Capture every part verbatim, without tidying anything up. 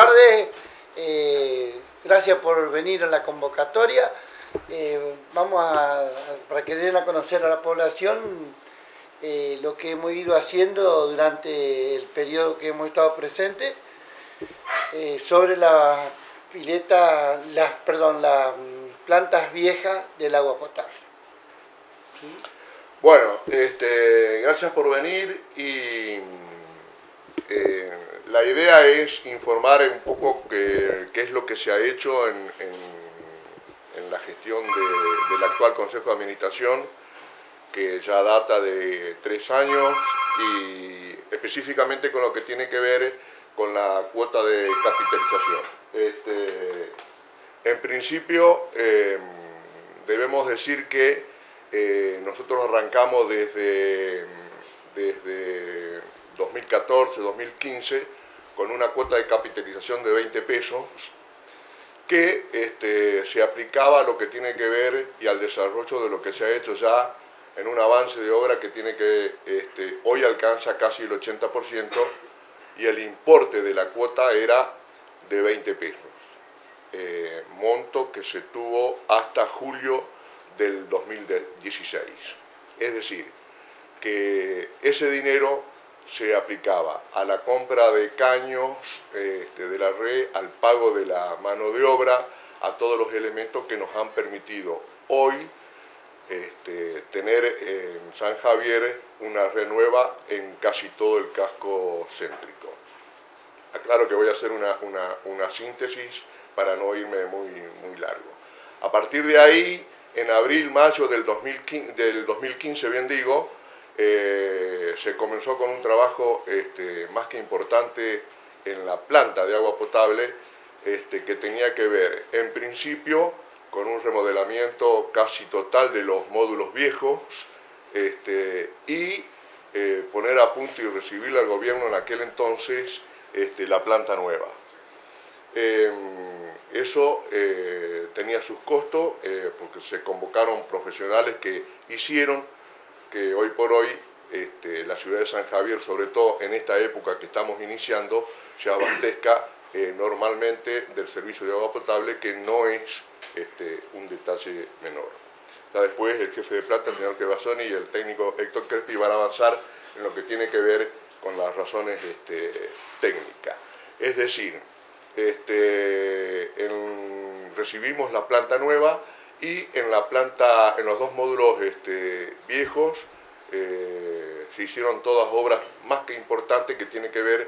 tardes, eh, gracias por venir a la convocatoria. Eh, vamos a, para que den a conocer a la población eh, lo que hemos ido haciendo durante el periodo que hemos estado presentes eh, sobre las piletas, las, perdón, las plantas viejas del agua potable. ¿Sí? Bueno, este, gracias por venir y eh, la idea es informar un poco qué es lo que se ha hecho en, en, en la gestión de, del actual Consejo de Administración, que ya data de tres años, y específicamente con lo que tiene que ver con la cuota de capitalización. Este, en principio, eh, debemos decir que Eh, nosotros arrancamos desde, desde dos mil catorce, dos mil quince con una cuota de capitalización de veinte pesos que este, se aplicaba a lo que tiene que ver y al desarrollo de lo que se ha hecho ya en un avance de obra que tiene que este, hoy alcanza casi el ochenta por ciento, y el importe de la cuota era de veinte pesos, eh, monto que se tuvo hasta julio del dos mil dieciséis. Es decir, que ese dinero se aplicaba a la compra de caños este, de la red, al pago de la mano de obra, a todos los elementos que nos han permitido hoy este, tener en San Javier una red nueva en casi todo el casco céntrico. Aclaro que voy a hacer una, una, una síntesis para no irme muy, muy largo. A partir de ahí, en abril, mayo del dos mil quince, del dos mil quince bien digo, eh, se comenzó con un trabajo este, más que importante en la planta de agua potable, este, que tenía que ver, en principio, con un remodelamiento casi total de los módulos viejos este, y eh, poner a punto y recibirle al gobierno en aquel entonces este, la planta nueva. Eh, Eso eh, tenía sus costos eh, porque se convocaron profesionales que hicieron que hoy por hoy este, la ciudad de San Javier, sobre todo en esta época que estamos iniciando, se abastezca eh, normalmente del servicio de agua potable, que no es este, un detalle menor. Hasta después el jefe de planta, el señor Quebasoni, y el técnico Héctor Crespi van a avanzar en lo que tiene que ver con las razones este, técnicas. Es decir, Este, en, recibimos la planta nueva y en la planta, en los dos módulos este, viejos eh, se hicieron todas obras más que importantes que tienen que ver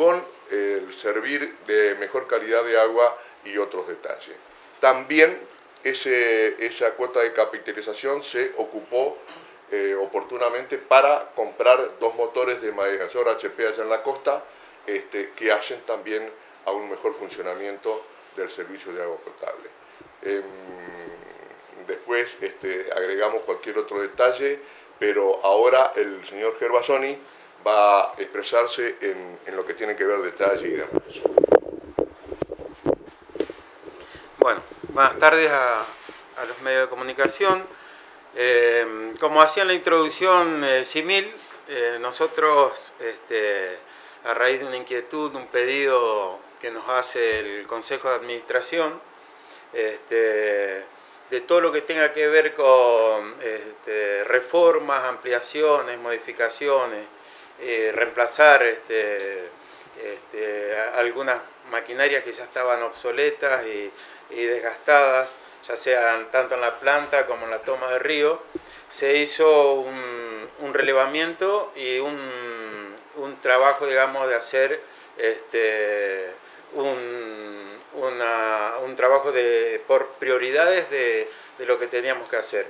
con eh, el servir de mejor calidad de agua y otros detalles. También ese, esa cuota de capitalización se ocupó eh, oportunamente para comprar dos motores de mayor H P allá en la costa este, que hacen también a un mejor funcionamiento del servicio de agua potable. Eh, después este, agregamos cualquier otro detalle, pero ahora el señor Gervasoni va a expresarse en, en lo que tiene que ver detalle y demás. Bueno, buenas tardes a, a los medios de comunicación. Eh, como hacía en la introducción eh, Simil, eh, nosotros, este, a raíz de una inquietud, un pedido que nos hace el Consejo de Administración, este, de todo lo que tenga que ver con este, reformas, ampliaciones, modificaciones, eh, reemplazar este, este, algunas maquinarias que ya estaban obsoletas y, y desgastadas, ya sean tanto en la planta como en la toma de río, se hizo un, un relevamiento y un, un trabajo, digamos, de hacer este, Un, una, un trabajo de, por prioridades de, de lo que teníamos que hacer.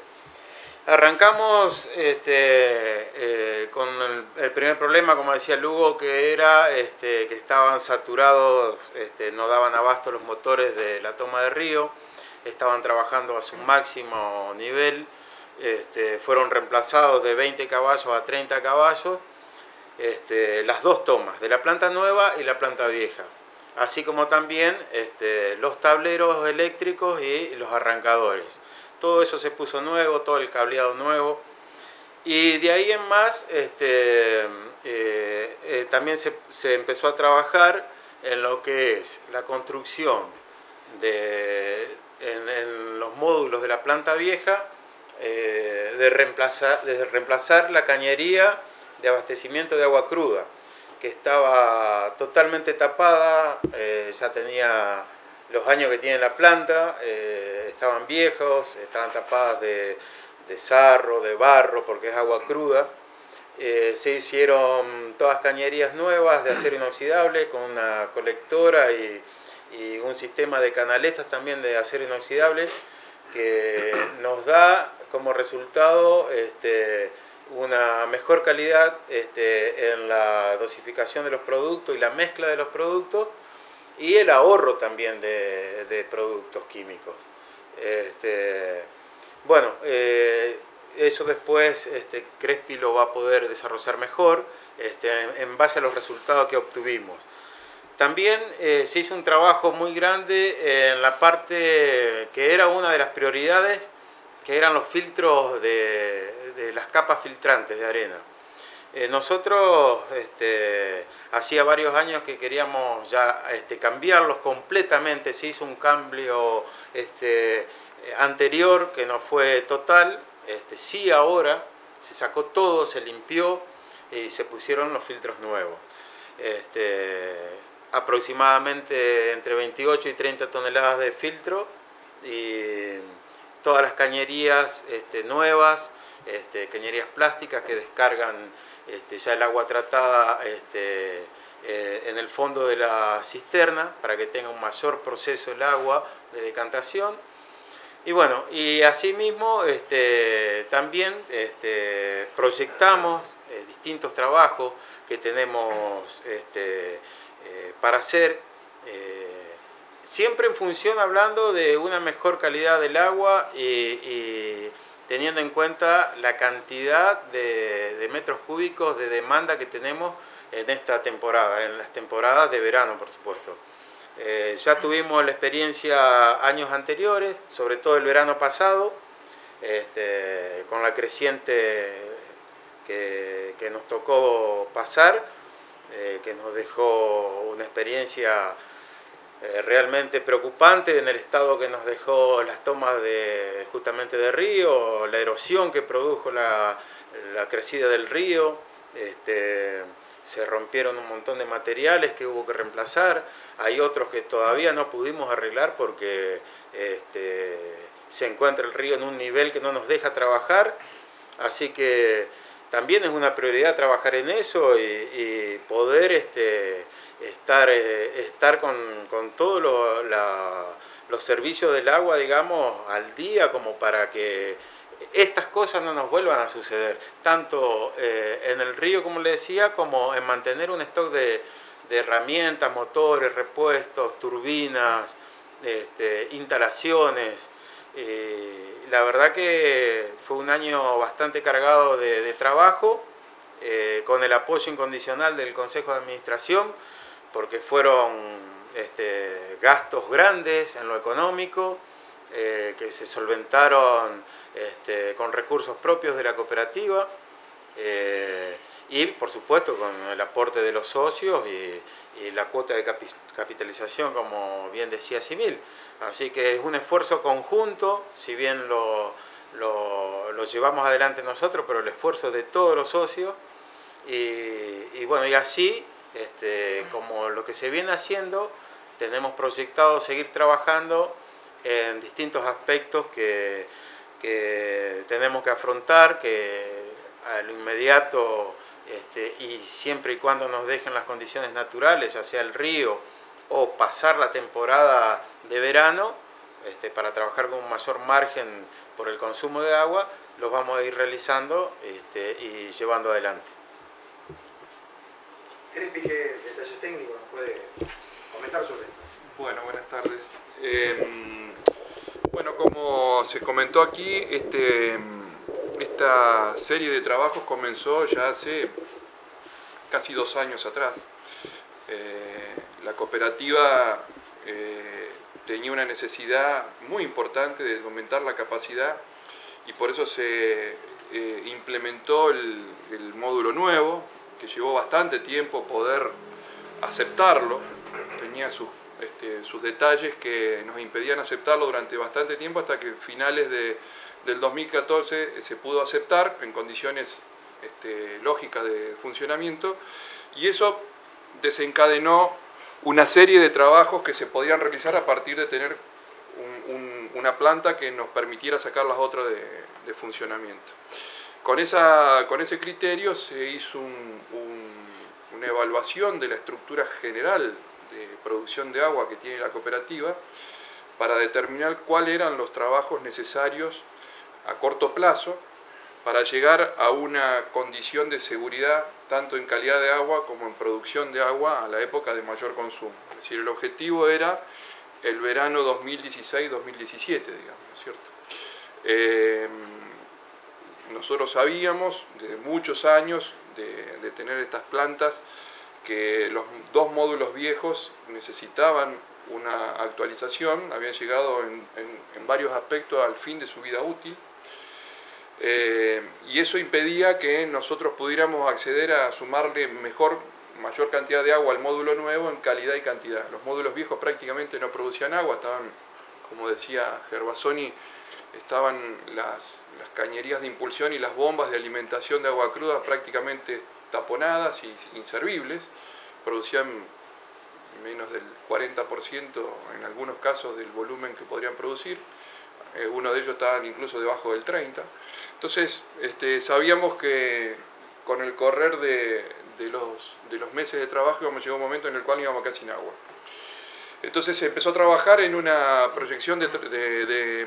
Arrancamos este, eh, con el, el primer problema, como decía Lugo, que era este, que estaban saturados, este, no daban abasto los motores de la toma de río, estaban trabajando a su máximo nivel, este, fueron reemplazados de veinte caballos a treinta caballos, este, las dos tomas, de la planta nueva y la planta vieja, así como también este, los tableros eléctricos y los arrancadores. Todo eso se puso nuevo, todo el cableado nuevo. Y de ahí en más, este, eh, eh, también se, se empezó a trabajar en lo que es la construcción de, en, en los módulos de la planta vieja, eh, de, reemplazar, de reemplazar la cañería de abastecimiento de agua cruda, que estaba totalmente tapada, eh, ya tenía los años que tiene la planta, eh, estaban viejos, estaban tapadas de, de sarro, de barro, porque es agua cruda. Eh, se hicieron todas cañerías nuevas de acero inoxidable con una colectora y, y un sistema de canaletas también de acero inoxidable, que nos da como resultado este, una mejor calidad este, en la dosificación de los productos y la mezcla de los productos y el ahorro también de, de productos químicos. Este, bueno, eh, eso después este, Crespi lo va a poder desarrollar mejor este, en, en base a los resultados que obtuvimos. También eh, se hizo un trabajo muy grande en la parte que era una de las prioridades, que eran los filtros de, de las capas filtrantes de arena. Eh, nosotros este, hacía varios años que queríamos ya este, cambiarlos completamente. Se hizo un cambio este, anterior que no fue total. Este, sí, ahora se sacó todo, se limpió y se pusieron los filtros nuevos. Este, aproximadamente entre veintiocho y treinta toneladas de filtro, y todas las cañerías este, nuevas, este, cañerías plásticas que descargan este, ya el agua tratada este, eh, en el fondo de la cisterna para que tenga un mayor proceso el agua de decantación. Y bueno, y asimismo este, también este, proyectamos eh, distintos trabajos que tenemos este, eh, para hacer, eh, siempre en función hablando de una mejor calidad del agua y, y teniendo en cuenta la cantidad de, de metros cúbicos de demanda que tenemos en esta temporada, en las temporadas de verano, por supuesto. Eh, ya tuvimos la experiencia años anteriores, sobre todo el verano pasado, este, con la creciente que, que nos tocó pasar, eh, que nos dejó una experiencia eh, realmente preocupante en el estado que nos dejó las tomas de, justamente de río, la erosión que produjo la, la crecida del río. Este, se rompieron un montón de materiales que hubo que reemplazar, hay otros que todavía no pudimos arreglar porque este, se encuentra el río en un nivel que no nos deja trabajar, así que también es una prioridad trabajar en eso y, y poder este, estar, eh, estar con, con todos lo, los servicios del agua, digamos, al día, como para que estas cosas no nos vuelvan a suceder, tanto eh, en el río, como le decía, como en mantener un stock de, de herramientas, motores, repuestos, turbinas, este, instalaciones. Eh, la verdad que fue un año bastante cargado de, de trabajo, eh, con el apoyo incondicional del Consejo de Administración, porque fueron este, gastos grandes en lo económico, Eh, que se solventaron este, con recursos propios de la cooperativa eh, y, por supuesto, con el aporte de los socios y, y la cuota de capitalización, como bien decía Simil. Así que es un esfuerzo conjunto, si bien lo, lo, lo llevamos adelante nosotros, pero el esfuerzo de todos los socios. Y, y bueno, y así, este, como lo que se viene haciendo, tenemos proyectado seguir trabajando en distintos aspectos que, que tenemos que afrontar, que a lo inmediato este, y siempre y cuando nos dejen las condiciones naturales, ya sea el río o pasar la temporada de verano, este, para trabajar con un mayor margen por el consumo de agua, los vamos a ir realizando este, y llevando adelante. Crespi, ¿qué detalles técnicos nos puede comentar sobre esto? Bueno, buenas tardes. Eh, Bueno, como se comentó aquí, este, esta serie de trabajos comenzó ya hace casi dos años atrás. Eh, la cooperativa eh, tenía una necesidad muy importante de aumentar la capacidad y por eso se eh, implementó el, el módulo nuevo, que llevó bastante tiempo poder aceptarlo, tenía sus, este, sus detalles que nos impedían aceptarlo durante bastante tiempo, hasta que finales de, del dos mil catorce se pudo aceptar en condiciones este, lógicas de funcionamiento, y eso desencadenó una serie de trabajos que se podían realizar a partir de tener un, un, una planta que nos permitiera sacar las otras de, de funcionamiento. Con, esa, con ese criterio se hizo un, un, una evaluación de la estructura general de producción de agua que tiene la cooperativa para determinar cuáles eran los trabajos necesarios a corto plazo para llegar a una condición de seguridad tanto en calidad de agua como en producción de agua a la época de mayor consumo. Es decir, el objetivo era el verano dos mil dieciséis dos mil diecisiete, digamos, ¿no es cierto? Eh, nosotros sabíamos desde muchos años de, de tener estas plantas que los dos módulos viejos necesitaban una actualización, habían llegado en, en, en varios aspectos al fin de su vida útil. Eh, y eso impedía que nosotros pudiéramos acceder a sumarle mejor, mayor cantidad de agua al módulo nuevo en calidad y cantidad. Los módulos viejos prácticamente no producían agua, estaban, como decía Gervasoni, estaban las, las cañerías de impulsión y las bombas de alimentación de agua cruda prácticamente taponadas y inservibles, producían menos del cuarenta por ciento en algunos casos del volumen que podrían producir. Uno de ellos estaban incluso debajo del treinta por ciento. Entonces, este, sabíamos que con el correr de, de, los, de los meses de trabajo íbamos a llegar a un momento en el cual íbamos casi sin agua. Entonces se empezó a trabajar en una proyección de, de, de,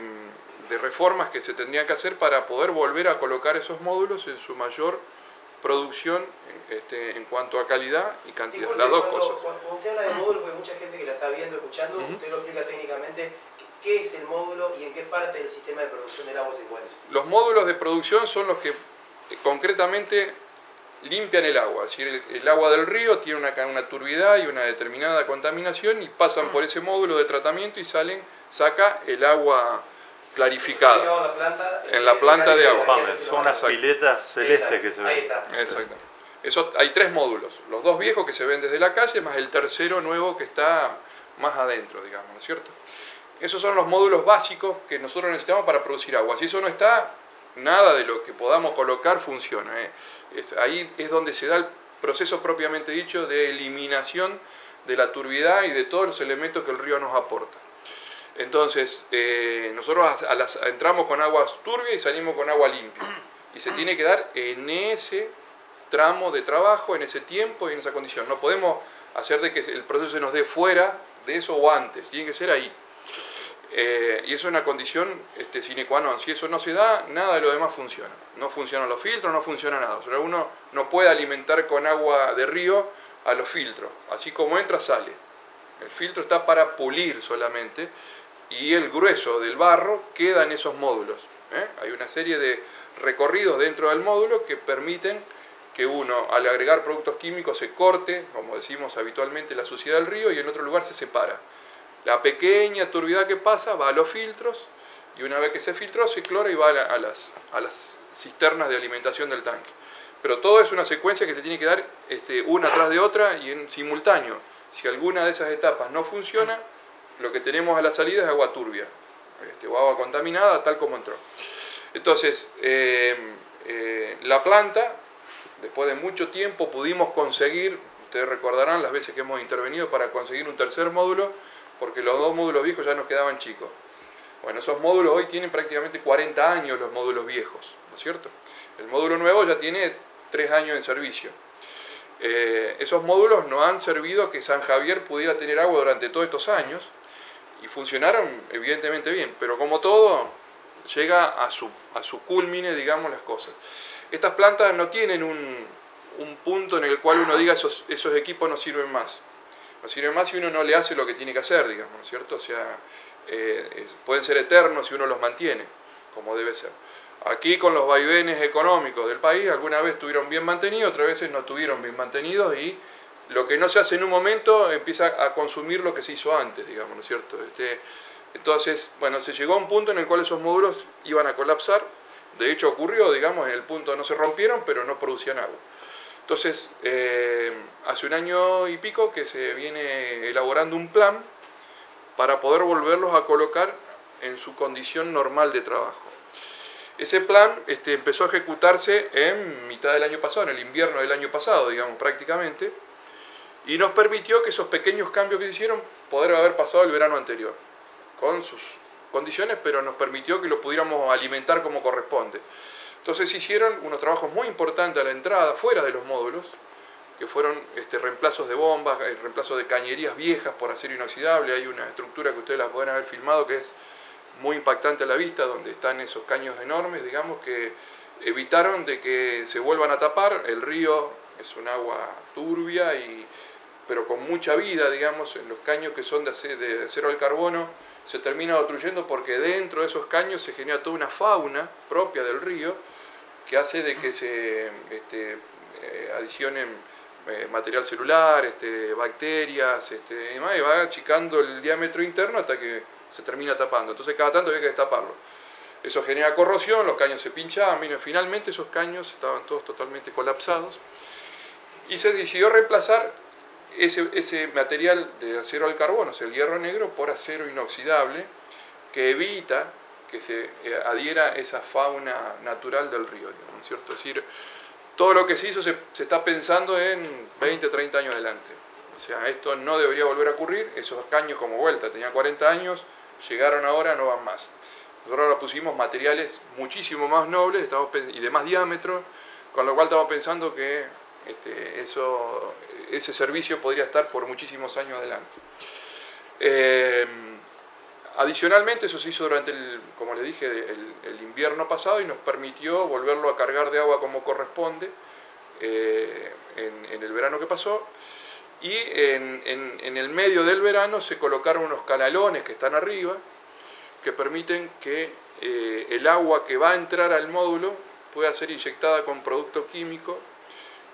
de reformas que se tendrían que hacer para poder volver a colocar esos módulos en su mayor producción este, en cuanto a calidad y cantidad, las dos cosas. Cuando usted habla de módulos, porque hay mucha gente que la está viendo, escuchando, uh-huh. Usted lo explica técnicamente. ¿Qué es el módulo y en qué parte del sistema de producción del agua se encuentra? Los módulos de producción son los que concretamente limpian el agua. Es decir, el, el agua del río tiene una, una turbidez y una determinada contaminación y pasan por ese módulo de tratamiento y salen, saca el agua clarificada. Eso en la planta, en la planta de agua. Vamos, son las piletas celestes que se ven. Ahí está. Exacto. Eso, hay tres módulos. Los dos viejos que se ven desde la calle, más el tercero nuevo que está más adentro, digamos, ¿no es cierto? Esos son los módulos básicos que nosotros necesitamos para producir agua. Si eso no está, nada de lo que podamos colocar funciona. ¿eh? Es, ahí es donde se da el proceso propiamente dicho de eliminación de la turbidez y de todos los elementos que el río nos aporta. Entonces, eh, nosotros a las, a entramos con agua turbia y salimos con agua limpia. Y se tiene que dar en ese tramo de trabajo, en ese tiempo y en esa condición. No podemos hacer de que el proceso se nos dé fuera de eso o antes. Tiene que ser ahí. Eh, y eso es una condición este, sine qua non. Si eso no se da, nada de lo demás funciona. No funcionan los filtros, no funciona nada. O sea, uno no puede alimentar con agua de río a los filtros. Así como entra, sale. El filtro está para pulir solamente y el grueso del barro queda en esos módulos. ¿eh? Hay una serie de recorridos dentro del módulo que permiten que uno, al agregar productos químicos, se corte, como decimos habitualmente, la suciedad del río y en otro lugar se separa. La pequeña turbidez que pasa va a los filtros y una vez que se filtró se clora y va a las, a las cisternas de alimentación del tanque. Pero todo es una secuencia que se tiene que dar este, una tras de otra y en simultáneo. Si alguna de esas etapas no funciona, lo que tenemos a la salida es agua turbia este, o agua contaminada tal como entró. Entonces, eh, eh, la planta, después de mucho tiempo pudimos conseguir, ustedes recordarán las veces que hemos intervenido para conseguir un tercer módulo, porque los dos módulos viejos ya nos quedaban chicos. Bueno, esos módulos hoy tienen prácticamente cuarenta años los módulos viejos, ¿no es cierto? El módulo nuevo ya tiene tres años en servicio. Eh, esos módulos nos han servido a que San Javier pudiera tener agua durante todos estos años y funcionaron evidentemente bien, pero como todo, llega a su, a su culmine, digamos, las cosas. Estas plantas no tienen un, un punto en el cual uno diga esos, esos equipos no sirven más. No sirve más si uno no le hace lo que tiene que hacer, digamos, ¿no es cierto? O sea, eh, pueden ser eternos si uno los mantiene, como debe ser. Aquí con los vaivenes económicos del país, alguna vez estuvieron bien mantenidos, otras veces no estuvieron bien mantenidos y lo que no se hace en un momento empieza a consumir lo que se hizo antes, digamos, ¿no es cierto? Este, entonces, bueno, se llegó a un punto en el cual esos módulos iban a colapsar. De hecho ocurrió, digamos, en el punto no se rompieron, pero no producían agua. Entonces, eh, hace un año y pico que se viene elaborando un plan para poder volverlos a colocar en su condición normal de trabajo. Ese plan este, empezó a ejecutarse en mitad del año pasado, en el invierno del año pasado, digamos, prácticamente, y nos permitió que esos pequeños cambios que se hicieron poder haber pasado el verano anterior, con sus condiciones, pero nos permitió que lo pudiéramos alimentar como corresponde. Entonces hicieron unos trabajos muy importantes a la entrada, fuera de los módulos, que fueron este, reemplazos de bombas, reemplazos de cañerías viejas por acero inoxidable. Hay una estructura que ustedes la pueden haber filmado que es muy impactante a la vista, donde están esos caños enormes, digamos, que evitaron de que se vuelvan a tapar. El río es un agua turbia, y, pero con mucha vida, digamos, en los caños que son de acero, de acero al carbono, se termina obstruyendo porque dentro de esos caños se genera toda una fauna propia del río que hace de que se este, eh, adicionen eh, material celular, este, bacterias, este, y demás, y va achicando el diámetro interno hasta que se termina tapando. Entonces cada tanto había que destaparlo. Eso genera corrosión, los caños se pinchaban. Bueno, finalmente esos caños estaban todos totalmente colapsados y se decidió reemplazar Ese, ese material de acero al carbono, o sea, el hierro negro, por acero inoxidable, que evita que se adhiera esa fauna natural del río, digamos, ¿cierto? Es decir, todo lo que se hizo se, se está pensando en veinte, treinta años adelante. O sea, esto no debería volver a ocurrir. Esos caños, como vuelta, tenían cuarenta años, llegaron ahora, no van más. Nosotros ahora pusimos materiales muchísimo más nobles, estamos, y de más diámetro, con lo cual estamos pensando que Este, eso, ese servicio podría estar por muchísimos años adelante. Eh, adicionalmente, eso se hizo durante, el, como les dije, el, el invierno pasado, y nos permitió volverlo a cargar de agua como corresponde eh, en, en el verano que pasó. Y en, en, en el medio del verano se colocaron unos canalones que están arriba, que permiten que eh, el agua que va a entrar al módulo pueda ser inyectada con producto químico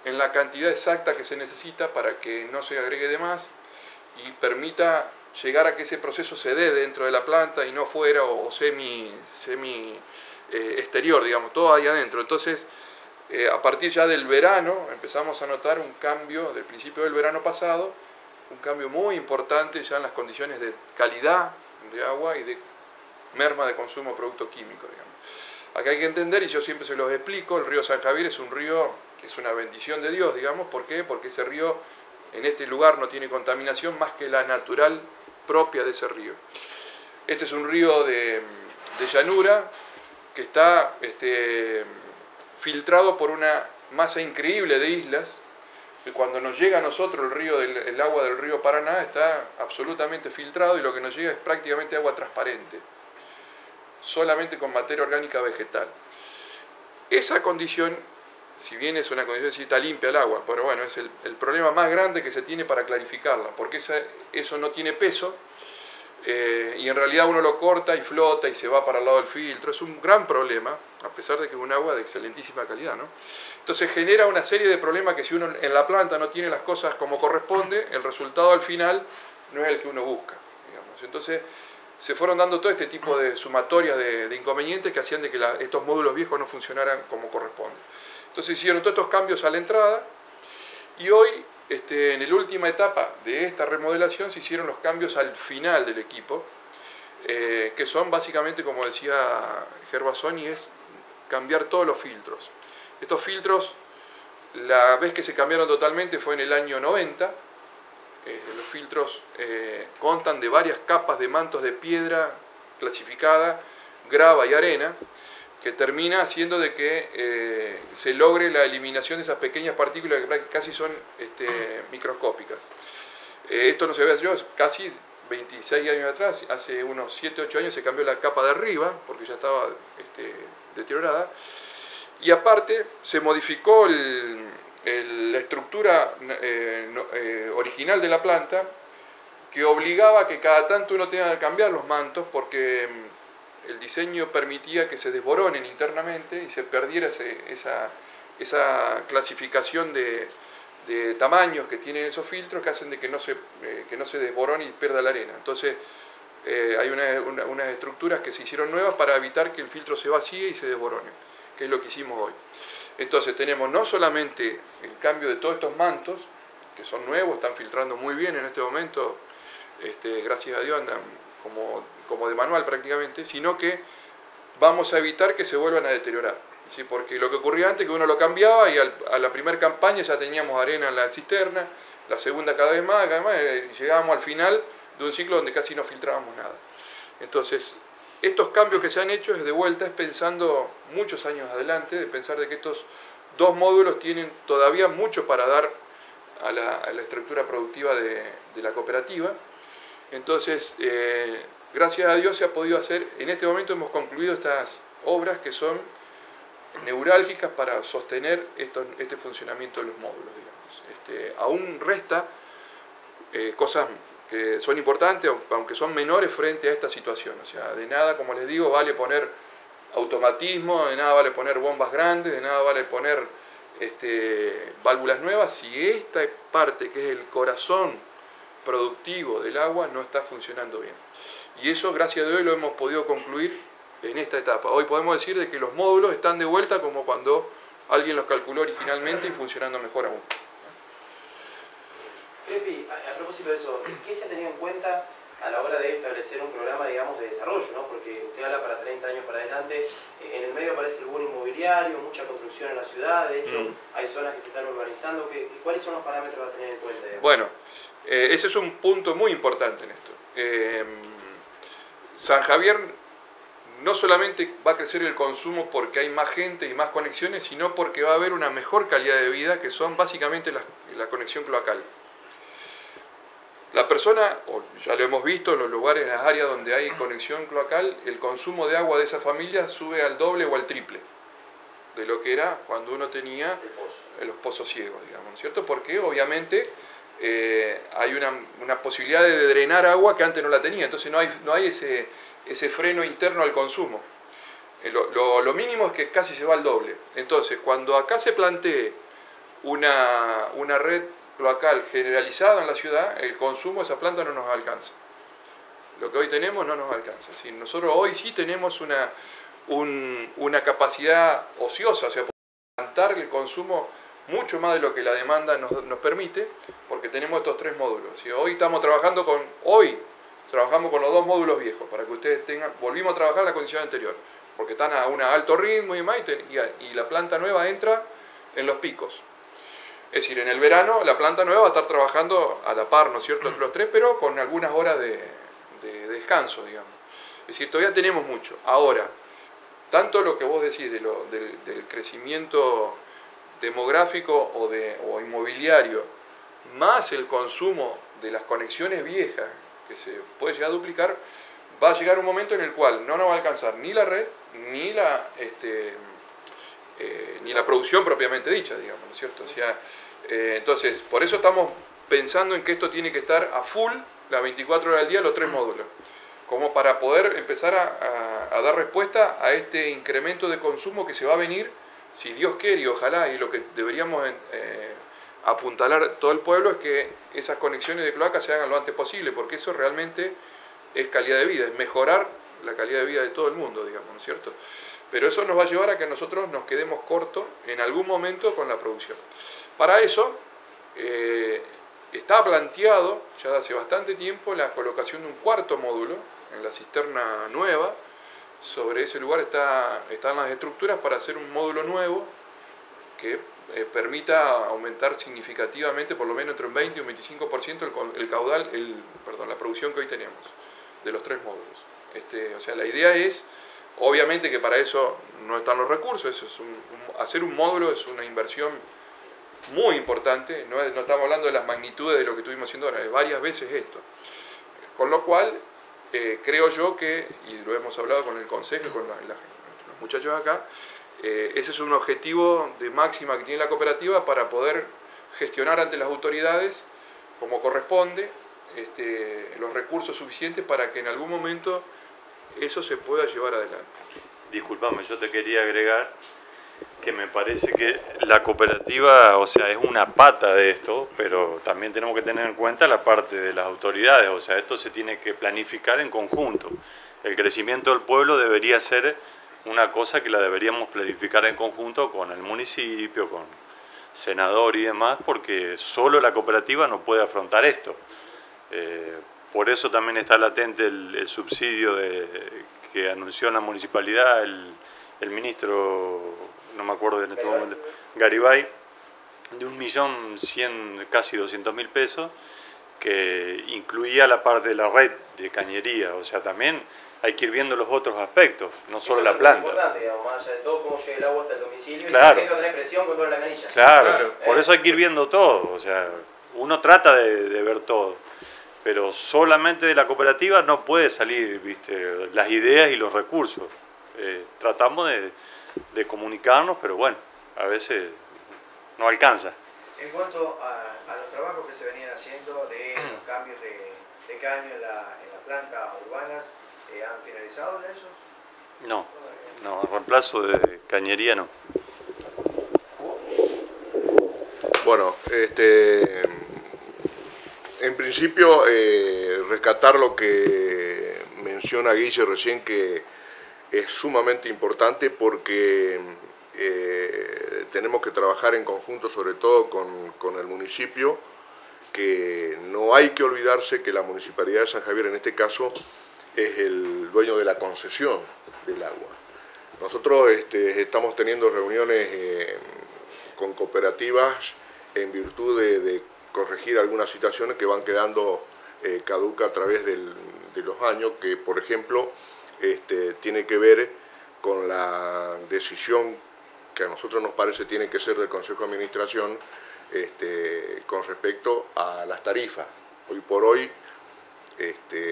en la cantidad exacta que se necesita para que no se agregue de más y permita llegar a que ese proceso se dé dentro de la planta y no fuera o, o semi, semi eh, exterior, digamos, todo ahí adentro. Entonces, eh, a partir ya del verano empezamos a notar un cambio del principio del verano pasado, un cambio muy importante ya en las condiciones de calidad de agua y de merma de consumo de producto químico, digamos. Acá hay que entender, y yo siempre se los explico, el río San Javier es un río que es una bendición de Dios, digamos. ¿Por qué? Porque ese río en este lugar no tiene contaminación más que la natural propia de ese río. Este es un río de, de llanura que está este, filtrado por una masa increíble de islas, que cuando nos llega a nosotros el, río del, el agua del río Paraná está absolutamente filtrado, y lo que nos llega es prácticamente agua transparente, solamente con materia orgánica vegetal. Esa condición, si bien es una condición, sí está limpia el agua, pero bueno, es el, el problema más grande que se tiene para clarificarla, porque esa, eso no tiene peso, eh, y en realidad uno lo corta y flota y se va para el lado del filtro. Es un gran problema, a pesar de que es un agua de excelentísima calidad, ¿no? Entonces genera una serie de problemas que, si uno en la planta no tiene las cosas como corresponde, el resultado al final no es el que uno busca, digamos. Entonces se fueron dando todo este tipo de sumatorias de, de inconvenientes que hacían de que la, estos módulos viejos no funcionaran como corresponde. Entonces hicieron todos estos cambios a la entrada, y hoy, este, en la última etapa de esta remodelación, se hicieron los cambios al final del equipo, eh, que son básicamente, como decía Gervasoni, es cambiar todos los filtros. Estos filtros, la vez que se cambiaron totalmente fue en el año noventa, Eh, los filtros eh, constan de varias capas de mantos de piedra clasificada, grava y arena, que termina haciendo de que eh, se logre la eliminación de esas pequeñas partículas que casi son este, microscópicas. Eh, esto no se ve, yo casi veintiséis años atrás, hace unos siete, ocho años se cambió la capa de arriba, porque ya estaba este, deteriorada, y aparte se modificó el... la estructura eh, no, eh, original de la planta, que obligaba a que cada tanto uno tenga que cambiar los mantos, porque el diseño permitía que se desboronen internamente y se perdiera ese, esa, esa clasificación de, de tamaños que tienen esos filtros, que hacen de que no se, eh, que no se desborone y pierda la arena. Entonces eh, hay una, una, unas estructuras que se hicieron nuevas para evitar que el filtro se vacíe y se desborone, que es lo que hicimos hoy. Entonces tenemos no solamente el cambio de todos estos mantos, que son nuevos, están filtrando muy bien en este momento, este, gracias a Dios andan como, como de manual prácticamente, sino que vamos a evitar que se vuelvan a deteriorar, ¿sí? Porque lo que ocurría antes, que uno lo cambiaba y al, a la primera campaña ya teníamos arena en la cisterna, la segunda cada vez más, cada vez más eh, llegábamos al final de un ciclo donde casi no filtrábamos nada. Entonces, estos cambios que se han hecho es de vuelta, es pensando muchos años adelante, de pensar de que estos dos módulos tienen todavía mucho para dar a la, a la estructura productiva de, de la cooperativa. Entonces, eh, gracias a Dios se ha podido hacer, en este momento hemos concluido estas obras que son neurálgicas para sostener esto, este funcionamiento de los módulos, digamos. Este, aún resta eh, cosas que son importantes, aunque son menores frente a esta situación. O sea, de nada, como les digo, vale poner automatismo, de nada vale poner bombas grandes, de nada vale poner este, válvulas nuevas, si esta parte que es el corazón productivo del agua no está funcionando bien. Y eso, gracias a Dios, lo hemos podido concluir en esta etapa. Hoy podemos decir de que los módulos están de vuelta como cuando alguien los calculó originalmente y funcionando mejor aún. Crespi, a, a propósito de eso, ¿qué se ha tenido en cuenta a la hora de establecer un programa, digamos, de desarrollo, ¿no? Porque usted habla para treinta años para adelante, en el medio aparece el bono inmobiliario, mucha construcción en la ciudad, de hecho mm. hay zonas que se están urbanizando. ¿Qué, ¿Cuáles son los parámetros a tener en cuenta? Digamos? Bueno, eh, ese es un punto muy importante en esto. Eh, San Javier no solamente va a crecer el consumo porque hay más gente y más conexiones, sino porque va a haber una mejor calidad de vida, que son básicamente la, la conexión cloacal. La persona, o ya lo hemos visto en los lugares, en las áreas donde hay conexión cloacal, el consumo de agua de esa familia sube al doble o al triple de lo que era cuando uno tenía los pozos ciegos, digamos, ¿cierto? Porque obviamente eh, hay una, una posibilidad de drenar agua que antes no la tenía, entonces no hay, no hay ese, ese freno interno al consumo. Lo, lo, lo mínimo es que casi se va al doble. Entonces, cuando acá se plantee una, una red cloacal generalizado en la ciudad, el consumo de esa planta no nos alcanza. Lo que hoy tenemos no nos alcanza. ¿Sí? Nosotros hoy sí tenemos una, un, una capacidad ociosa, o sea, podemos plantar el consumo mucho más de lo que la demanda nos, nos permite, porque tenemos estos tres módulos. ¿Sí? Hoy estamos trabajando con, hoy trabajamos con los dos módulos viejos, para que ustedes tengan, volvimos a trabajar la condición anterior, porque están a un alto ritmo y más, y, a, y la planta nueva entra en los picos. Es decir, en el verano la planta nueva va a estar trabajando a la par, ¿no es cierto?, entre los tres, pero con algunas horas de, de descanso, digamos. Es decir, todavía tenemos mucho. Ahora, tanto lo que vos decís de lo, del, del crecimiento demográfico o, de, o inmobiliario, más el consumo de las conexiones viejas, que se puede llegar a duplicar, va a llegar un momento en el cual no nos va a alcanzar ni la red, ni la... Este, Eh, ni la producción propiamente dicha, digamos, ¿no es cierto? O sea, eh, entonces, por eso estamos pensando en que esto tiene que estar a full las veinticuatro horas del día, los tres módulos, como para poder empezar a, a, a dar respuesta a este incremento de consumo que se va a venir, si Dios quiere y ojalá, y lo que deberíamos eh, apuntalar todo el pueblo es que esas conexiones de cloaca se hagan lo antes posible, porque eso realmente es calidad de vida, es mejorar la calidad de vida de todo el mundo, digamos, ¿no es cierto? Pero eso nos va a llevar a que nosotros nos quedemos cortos en algún momento con la producción. Para eso eh, está planteado ya hace bastante tiempo la colocación de un cuarto módulo en la cisterna nueva. Sobre ese lugar está, están las estructuras para hacer un módulo nuevo que eh, permita aumentar significativamente, por lo menos entre un veinte y un veinticinco por ciento el, el caudal, el, perdón, la producción que hoy tenemos de los tres módulos. Este, o sea, la idea es... Obviamente que para eso no están los recursos, eso es un, un, hacer un módulo es una inversión muy importante, no, no estamos hablando de las magnitudes de lo que estuvimos haciendo ahora, es varias veces esto. Con lo cual, eh, creo yo que, y lo hemos hablado con el Consejo y con la, la, los muchachos acá, eh, ese es un objetivo de máxima que tiene la cooperativa para poder gestionar ante las autoridades, como corresponde, este, los recursos suficientes para que en algún momento eso se pueda llevar adelante. Disculpame, yo te quería agregar que me parece que la cooperativa, o sea, es una pata de esto, pero también tenemos que tener en cuenta la parte de las autoridades, o sea, esto se tiene que planificar en conjunto. El crecimiento del pueblo debería ser una cosa que la deberíamos planificar en conjunto con el municipio, con senador y demás, porque solo la cooperativa no puede afrontar esto. Eh, por eso también está latente el, el subsidio de, que anunció en la municipalidad el, el ministro, no me acuerdo en este momento, Garibay, de un millón cien, casi doscientos mil pesos, que incluía la parte de la red de cañería. O sea, también hay que ir viendo los otros aspectos, no solo la planta. Es importante, digamos, más allá de todo, cómo llega el agua hasta el domicilio, claro, y si tener presión contra la canilla. Claro, claro. Por eh. eso hay que ir viendo todo. O sea, uno trata de, de ver todo, pero solamente de la cooperativa no puede salir, ¿viste?, las ideas y los recursos. Eh, tratamos de, de comunicarnos, pero bueno, a veces no alcanza. En cuanto a, a los trabajos que se venían haciendo de los cambios de, de caño en la, en la planta urbanas, eh, ¿han finalizado en eso? No, no, el reemplazo de cañería no. Bueno, este, en principio eh, rescatar lo que menciona Guille recién, que es sumamente importante porque eh, tenemos que trabajar en conjunto, sobre todo con, con el municipio, que no hay que olvidarse que la Municipalidad de San Javier en este caso es el dueño de la concesión del agua. Nosotros este, estamos teniendo reuniones eh, con cooperativas en virtud de, de corregir algunas situaciones que van quedando eh, caduca a través del, de los años, que por ejemplo Este, tiene que ver con la decisión que a nosotros nos parece tiene que ser del Consejo de Administración este, con respecto a las tarifas. Hoy por hoy, este,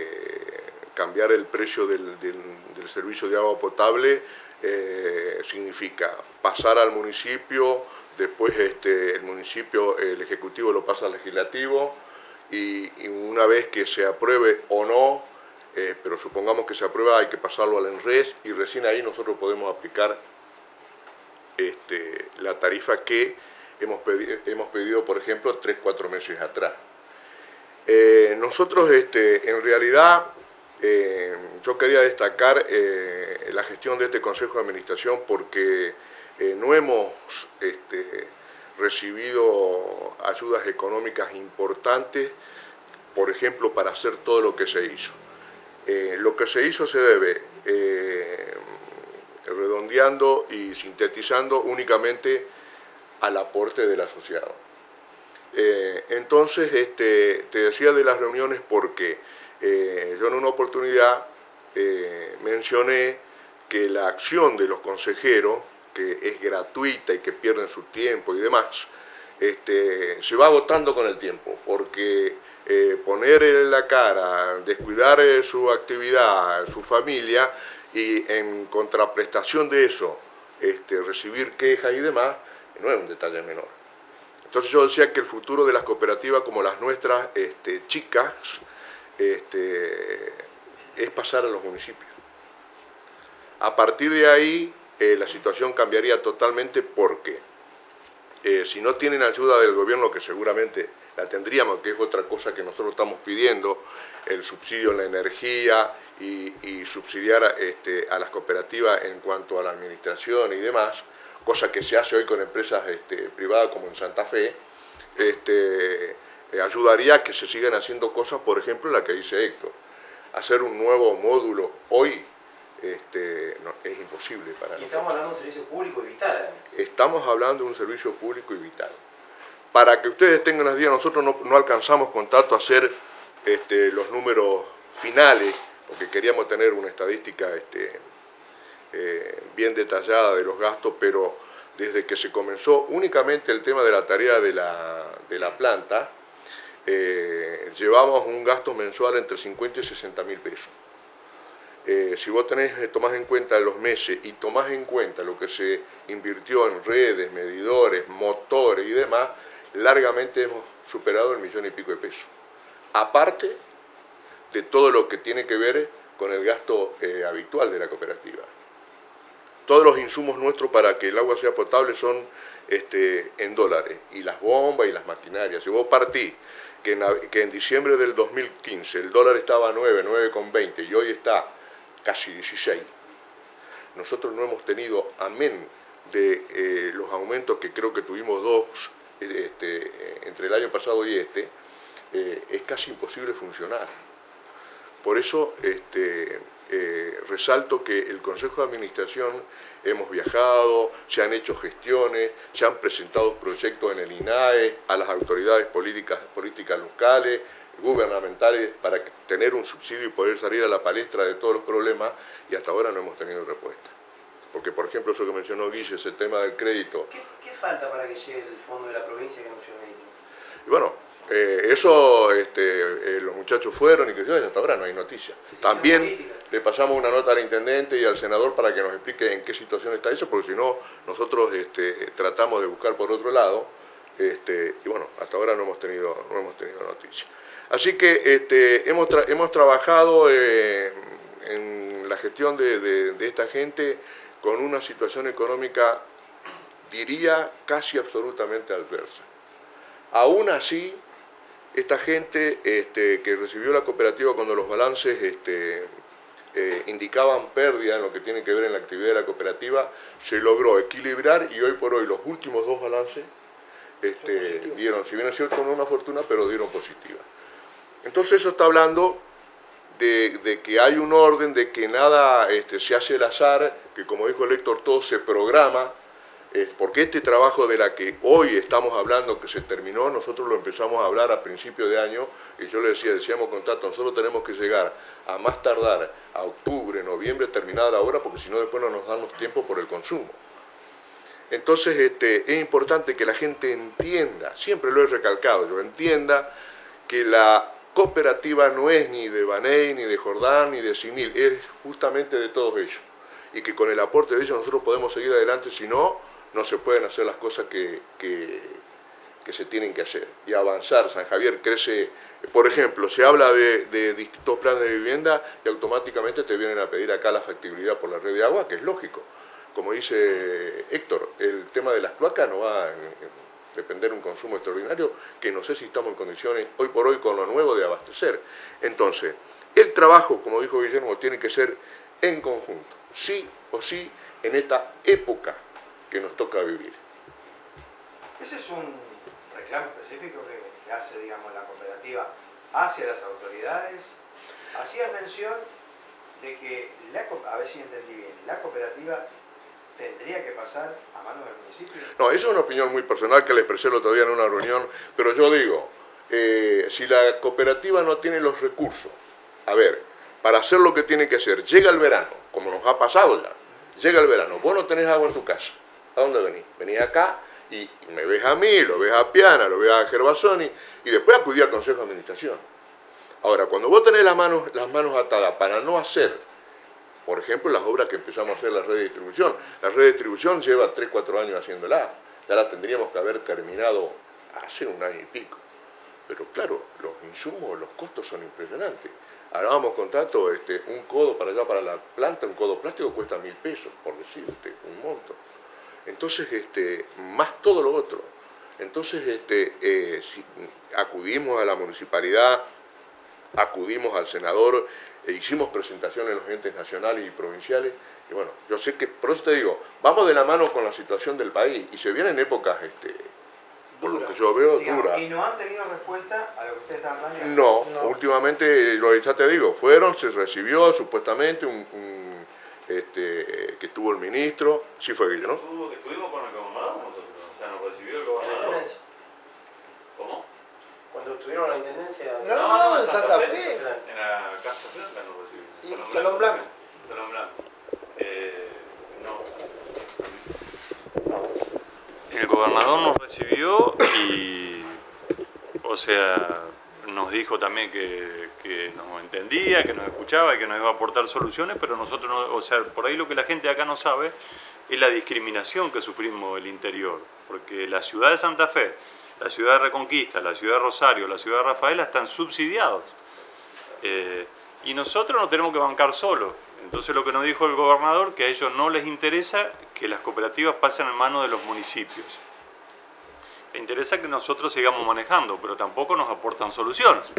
cambiar el precio del, del, del servicio de agua potable eh, significa pasar al municipio, después este, el municipio, el Ejecutivo lo pasa al Legislativo y, y una vez que se apruebe o no, Eh, pero supongamos que se aprueba, hay que pasarlo al ENRES y recién ahí nosotros podemos aplicar este, la tarifa que hemos, pedi hemos pedido, por ejemplo, tres, cuatro meses atrás. Eh, nosotros, este, en realidad, eh, yo quería destacar eh, la gestión de este Consejo de Administración porque eh, no hemos este, recibido ayudas económicas importantes, por ejemplo, para hacer todo lo que se hizo. Eh, lo que se hizo se debe, eh, redondeando y sintetizando, únicamente al aporte del asociado. Eh, entonces, este, te decía de las reuniones porque eh, yo en una oportunidad eh, mencioné que la acción de los consejeros, que es gratuita y que pierden su tiempo y demás, este, se va agotando con el tiempo, porque Eh, poner en la cara, descuidar eh, su actividad, su familia, y en contraprestación de eso, este, recibir quejas y demás, no es un detalle menor. Entonces yo decía que el futuro de las cooperativas como las nuestras, este, chicas, este, es pasar a los municipios. A partir de ahí, eh, la situación cambiaría totalmente porque eh, si no tienen ayuda del gobierno, que seguramente la tendríamos, que es otra cosa que nosotros estamos pidiendo, el subsidio en la energía y, y subsidiar este, a las cooperativas en cuanto a la administración y demás, cosa que se hace hoy con empresas este, privadas como en Santa Fe, este, eh, ayudaría a que se sigan haciendo cosas, por ejemplo, la que dice Héctor, hacer un nuevo módulo hoy este, no, es imposible para nosotros. Y estamos hablando de un servicio público y vital. Estamos hablando de un servicio público y vital. Para que ustedes tengan unas ideas, nosotros no, no alcanzamos con tanto a hacer este, los números finales, porque queríamos tener una estadística este, eh, bien detallada de los gastos, pero desde que se comenzó únicamente el tema de la tarea de la, de la planta, eh, llevamos un gasto mensual entre cincuenta y sesenta mil pesos. Eh, si vos tenés, tomás en cuenta los meses y tomás en cuenta lo que se invirtió en redes, medidores, motores y demás, largamente hemos superado el millón y pico de pesos. Aparte de todo lo que tiene que ver con el gasto eh, habitual de la cooperativa. Todos los insumos nuestros para que el agua sea potable son este, en dólares. Y las bombas y las maquinarias. Si vos partís que en, que en diciembre del dos mil quince el dólar estaba a nueve, nueve coma veinte y hoy está casi dieciséis. Nosotros no hemos tenido, amén de eh, los aumentos que creo que tuvimos dos este, entre el año pasado y este, eh, es casi imposible funcionar. Por eso este, eh, resalto que el Consejo de Administración hemos viajado, se han hecho gestiones, se han presentado proyectos en el I N A E, a las autoridades políticas, políticas locales, gubernamentales, para tener un subsidio y poder salir a la palestra de todos los problemas, y hasta ahora no hemos tenido respuesta. Porque, por ejemplo, eso que mencionó Guille, ese tema del crédito. ¿Qué, qué falta para que llegue el fondo de la provincia que no llega ahí? Y bueno, eh, eso este, eh, los muchachos fueron y que y hasta ahora no hay noticias. También le pasamos una nota al intendente y al senador para que nos explique en qué situación está eso, porque si no, nosotros este, tratamos de buscar por otro lado, este, y bueno, hasta ahora no hemos tenido, no hemos tenido noticias. Así que este, hemos, tra hemos trabajado eh, en la gestión de, de, de esta gente con una situación económica, diría, casi absolutamente adversa. Aún así, esta gente este, que recibió la cooperativa cuando los balances este, eh, indicaban pérdida en lo que tiene que ver en la actividad de la cooperativa, se logró equilibrar y hoy por hoy los últimos dos balances este, dieron, si bien es cierto, no una fortuna, pero dieron positiva. Entonces eso está hablando de, de que hay un orden, de que nada este, se hace al azar, que como dijo el Héctor, todo se programa, eh, porque este trabajo de la que hoy estamos hablando, que se terminó, nosotros lo empezamos a hablar a principio de año, y yo le decía, decíamos contacto, nosotros tenemos que llegar a más tardar a octubre, noviembre, terminada la obra, porque si no después no nos dan los tiempos por el consumo. Entonces este, es importante que la gente entienda, siempre lo he recalcado, yo entienda que la cooperativa no es ni de Baney, ni de Jordán, ni de Simil, es justamente de todos ellos. Y que con el aporte de ellos nosotros podemos seguir adelante, si no, no se pueden hacer las cosas que, que, que se tienen que hacer. Y avanzar, San Javier crece, por ejemplo, se habla de, de distintos planes de vivienda y automáticamente te vienen a pedir acá la factibilidad por la red de agua, que es lógico. Como dice Héctor, el tema de las cloacas no va a depender un consumo extraordinario, que no sé si estamos en condiciones hoy por hoy con lo nuevo de abastecer. Entonces, el trabajo, como dijo Guillermo, tiene que ser en conjunto, sí o sí, en esta época que nos toca vivir. Ese es un reclamo específico que hace, digamos, la cooperativa hacia las autoridades. Hacías mención de que, la, a ver si entendí bien, la cooperativa tendría que pasar a manos del municipio. No, eso es una opinión muy personal que le expresé el otro día en una reunión, pero yo digo, eh, si la cooperativa no tiene los recursos, a ver, para hacer lo que tiene que hacer, llega el verano, como nos ha pasado ya, llega el verano, vos no tenés agua en tu casa, ¿a dónde venís? Venís acá y me ves a mí, lo ves a Piana, lo ves a Gervasoni, y después acudí al Consejo de Administración. Ahora, cuando vos tenés las manos, las manos atadas para no hacer, por ejemplo, las obras que empezamos a hacer en la red de distribución. La red de distribución lleva tres, cuatro años haciéndola. Ya la tendríamos que haber terminado hace un año y pico. Pero claro, los insumos, los costos son impresionantes. Hablábamos con Tato, este, un codo para allá, para la planta, un codo plástico cuesta mil pesos, por decirte, un monto. Entonces, este, más todo lo otro. Entonces, este, eh, si acudimos a la municipalidad, acudimos al senador, e hicimos presentaciones en los entes nacionales y provinciales, y bueno, yo sé que, por eso te digo, vamos de la mano con la situación del país, y se vienen épocas, este, por dura, lo que yo veo, digamos, dura. ¿Y no han tenido respuesta a lo que ustedes están planeando? No, no, últimamente, lo ya te digo, fueron, se recibió supuestamente un, un este, que estuvo el ministro, sí fue Guillermo, ¿no? Estuvimos con el gobernador nosotros, o sea, nos recibió el gobernador. ¿Cómo? Cuando estuvieron en la intendencia. No, no, no, en Santa Fe. En la Casa Blanca nos recibimos. Y Salón Blanco. Salón Blanco. Eh, no. El gobernador nos recibió y, o sea, nos dijo también que, que nos entendía, que nos escuchaba y que nos iba a aportar soluciones, pero nosotros, no, o sea, por ahí lo que la gente acá no sabe es la discriminación que sufrimos del interior. Porque la ciudad de Santa Fe, la ciudad de Reconquista, la ciudad de Rosario, la ciudad de Rafaela están subsidiados. Eh, y nosotros nos tenemos que bancar solos. Entonces lo que nos dijo el gobernador, que a ellos no les interesa que las cooperativas pasen en manos de los municipios. Les interesa que nosotros sigamos manejando, pero tampoco nos aportan soluciones.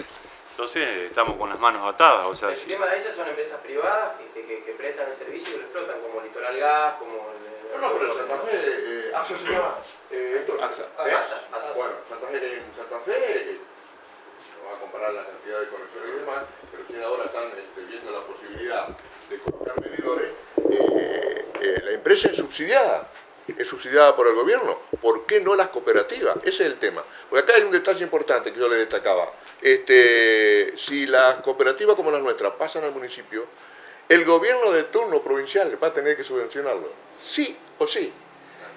Entonces estamos con las manos atadas. O sea, el sistema de esas son empresas privadas que, que, que prestan el servicio y lo explotan, como Litoral Gas, como... El, no, no, pero Santa Fe, eh, ASA se llama, eh, Héctor. ASA. ¿Eh? ASA, ASA. Bueno, Santa Fe, en Santa Fe, eh, no va a comparar la cantidad de conexiones y demás, pero si ahora están este, viendo la posibilidad de colocar medidores, eh, eh, la empresa es subsidiada. Es subsidiada por el gobierno. ¿Por qué no las cooperativas? Ese es el tema. Porque acá hay un detalle importante que yo le destacaba. Este, si las cooperativas como las nuestras pasan al municipio, el gobierno de turno provincial va a tener que subvencionarlo. Sí o sí.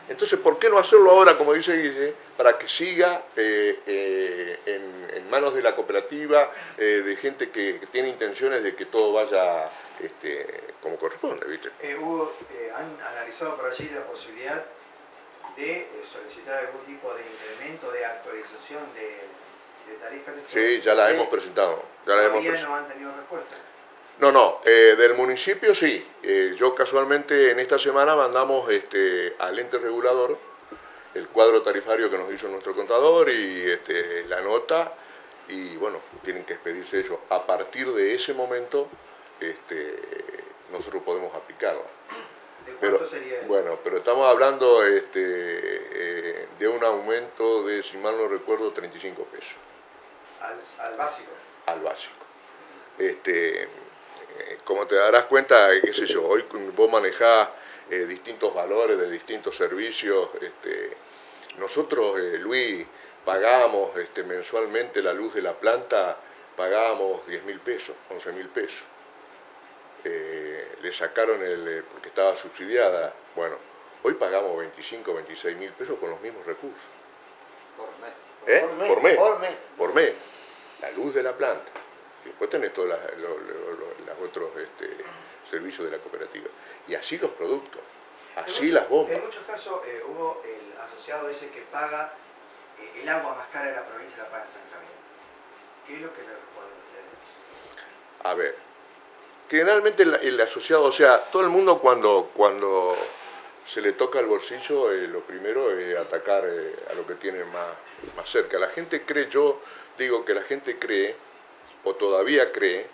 Entonces, ¿por qué no hacerlo ahora, como dice Guille, para que siga eh, eh, en, en manos de la cooperativa, eh, de gente que, que tiene intenciones de que todo vaya este, como corresponde, ¿viste? Eh, Hugo, eh, ¿han analizado por allí la posibilidad de eh, solicitar algún tipo de incremento, de actualización de, de tarifas? Sí, ya la hemos presentado. Ya la hemos presentado. ¿No han tenido respuesta? No, no, eh, del municipio sí. Eh, yo casualmente en esta semana mandamos este, al ente regulador el cuadro tarifario que nos hizo nuestro contador y este, la nota, y bueno, tienen que expedirse ellos. A partir de ese momento este, nosotros podemos aplicarlo. ¿De cuánto pero, sería? Bueno, pero estamos hablando este, eh, de un aumento de, si mal no recuerdo, treinta y cinco pesos. ¿Al, al básico? Al básico. Este, como te darás cuenta, qué sé yo, hoy vos manejás eh, distintos valores de distintos servicios. Este, nosotros, eh, Luis, pagábamos este, mensualmente la luz de la planta, pagábamos diez mil pesos, once mil pesos. Eh, le sacaron el, porque estaba subsidiada. Bueno, hoy pagamos veinticinco, veintiséis mil pesos con los mismos recursos. Por mes. ¿Eh? Por mes. Por mes. Por mes. Por mes. La luz de la planta. Después tenés todos los, los otros este, servicios de la cooperativa. Y así los productos, así muchos, las bombas. En muchos casos eh, hubo el asociado ese que paga eh, el agua más cara de la provincia, la paga en San Javier. ¿Qué es lo que le responden ustedes? A ver, generalmente el, el asociado, o sea, todo el mundo cuando, cuando se le toca el bolsillo, eh, lo primero es atacar eh, a lo que tiene más, más cerca. La gente cree, yo digo que la gente cree, o todavía cree,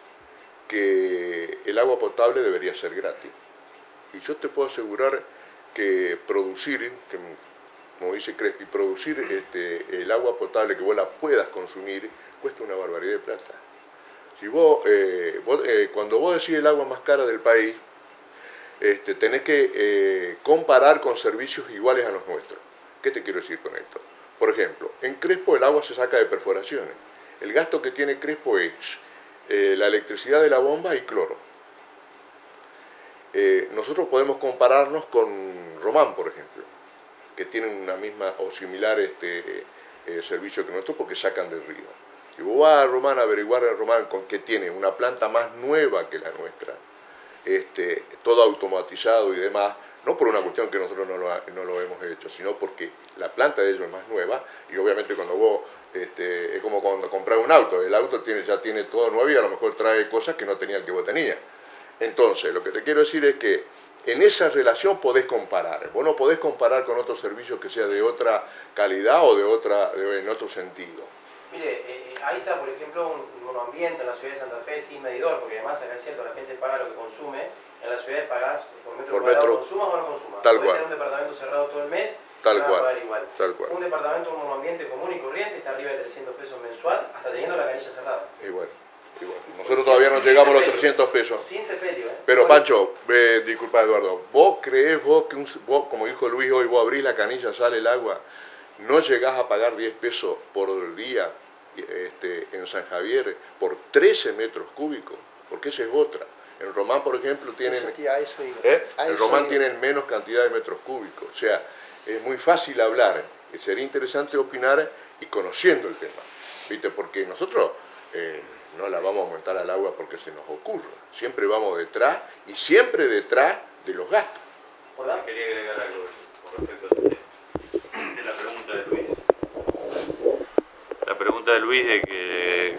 que el agua potable debería ser gratis. Y yo te puedo asegurar que producir, que, como dice Crespi, producir este, el agua potable que vos la puedas consumir, cuesta una barbaridad de plata. Si vos, eh, vos eh, cuando vos decís el agua más cara del país, este, tenés que eh, comparar con servicios iguales a los nuestros. ¿Qué te quiero decir con esto? Por ejemplo, en Crespo el agua se saca de perforaciones. El gasto que tiene Crespo es eh, la electricidad de la bomba y cloro. Eh, nosotros podemos compararnos con Román, por ejemplo, que tienen una misma o similar este, eh, servicio que nosotros porque sacan del río. Si vos vas a Román a averiguar a Román con que tiene una planta más nueva que la nuestra, este, todo automatizado y demás, no por una cuestión que nosotros no lo, ha, no lo hemos hecho, sino porque la planta de ellos es más nueva y obviamente cuando vos... Este, es como cuando compras un auto, el auto tiene, ya tiene todo nuevo y a lo mejor trae cosas que no tenía el que vos tenías. Entonces, lo que te quiero decir es que en esa relación podés comparar. Vos no podés comparar con otros servicios que sea de otra calidad o de otra de, en otro sentido. Mire, eh, AISA, por ejemplo, un monoambiente en la ciudad de Santa Fe sin medidor, porque además acá es cierto, la gente paga lo que consume, en la ciudad pagás por metro por cuadrado, metro, consumas o no consumas. Tal podés cual. Tener un departamento cerrado todo el mes. Tal cual, igual. Tal cual. Un departamento monoambiente común y corriente está arriba de trescientos pesos mensual, hasta teniendo la canilla cerrada. Igual, igual. Nosotros todavía no llegamos a los trescientos pesos. Sin sepelio, ¿eh? Pero bueno. Pancho, eh, disculpa Eduardo, ¿vos creés vos que, un, vos, como dijo Luis hoy, vos abrís la canilla, sale el agua, no llegás a pagar diez pesos por día este, en San Javier por trece metros cúbicos? Porque esa es otra. En Román, por ejemplo, tienen, eso, tía, eso ¿eh? en Román tienen menos cantidad de metros cúbicos, o sea... Es muy fácil hablar, sería interesante opinar y conociendo el tema, ¿viste? Porque nosotros eh, no la vamos a aumentar al agua porque se nos ocurra, siempre vamos detrás y siempre detrás de los gastos. Hola. Quería agregar algo con respecto a eso. De la pregunta de Luis. La pregunta de Luis de que,